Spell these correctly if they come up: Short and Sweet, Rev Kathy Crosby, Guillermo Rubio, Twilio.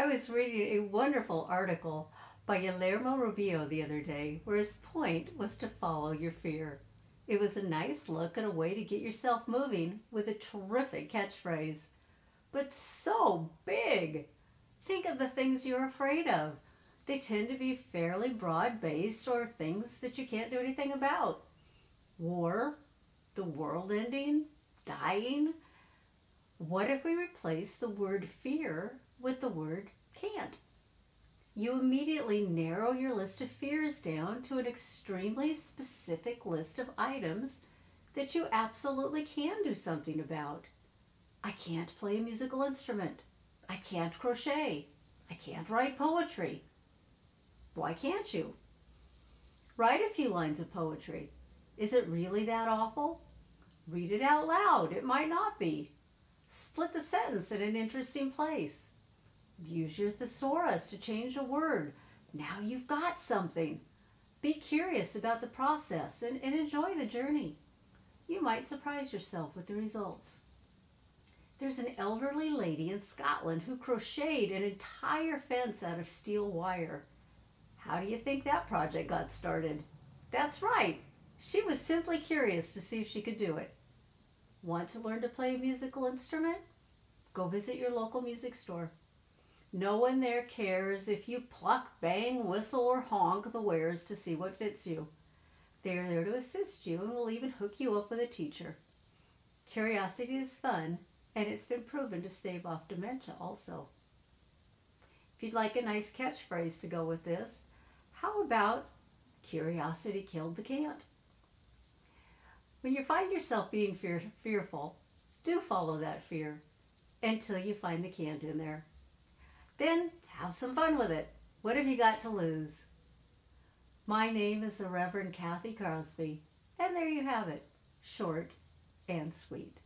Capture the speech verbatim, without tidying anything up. I was reading a wonderful article by Guillermo Rubio the other day where his point was to follow your fear. It was a nice look and a way to get yourself moving with a terrific catchphrase, but so big. Think of the things you're afraid of. They tend to be fairly broad-based or things that you can't do anything about. War, the world ending, dying. What if we replace the word fear with the word can't? You immediately narrow your list of fears down to an extremely specific list of items that you absolutely can do something about. I can't play a musical instrument. I can't crochet. I can't write poetry. Why can't you? Write a few lines of poetry. Is it really that awful? Read it out loud. It might not be. Split the sentence in an interesting place. Use your thesaurus to change a word. Now you've got something. Be curious about the process and, and enjoy the journey. You might surprise yourself with the results. There's an elderly lady in Scotland who crocheted an entire fence out of steel wire. How do you think that project got started? That's right. She was simply curious to see if she could do it. Want to learn to play a musical instrument? Go visit your local music store. No one there cares if you pluck, bang, whistle, or honk the wares to see what fits you. They are there to assist you and will even hook you up with a teacher. Curiosity is fun, and it's been proven to stave off dementia also. If you'd like a nice catchphrase to go with this, how about curiosity killed the can't? When you find yourself being fear fearful, do follow that fear until you find the can't in there. Then have some fun with it. What have you got to lose? My name is the Reverend Kathy Crosby, and there you have it, short and sweet.